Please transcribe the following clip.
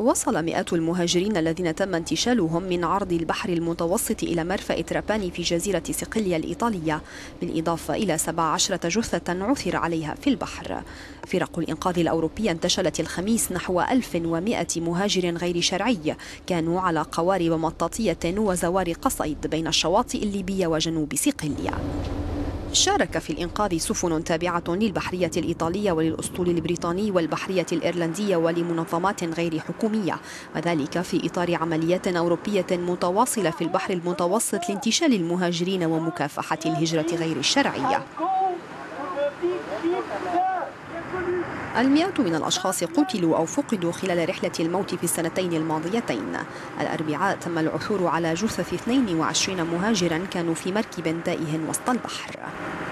وصل مئات المهاجرين الذين تم انتشالهم من عرض البحر المتوسط إلى مرفأ تراباني في جزيرة صقليا الإيطالية، بالإضافة إلى 17 جثة عثر عليها في البحر. فرق الإنقاذ الأوروبية انتشلت الخميس نحو 1100 مهاجر غير شرعي كانوا على قوارب مطاطية وزوار قصيد بين الشواطئ الليبية وجنوب صقليا. شارك في الإنقاذ سفن تابعة للبحرية الإيطالية وللأسطول البريطاني والبحرية الإيرلندية ولمنظمات غير حكومية، وذلك في إطار عمليات أوروبية متواصلة في البحر المتوسط لانتشال المهاجرين ومكافحة الهجرة غير الشرعية. المئات من الأشخاص قتلوا أو فقدوا خلال رحلة الموت في السنتين الماضيتين. الأربعاء تم العثور على جثث 22 مهاجرا كانوا في مركب تائه وسط البحر.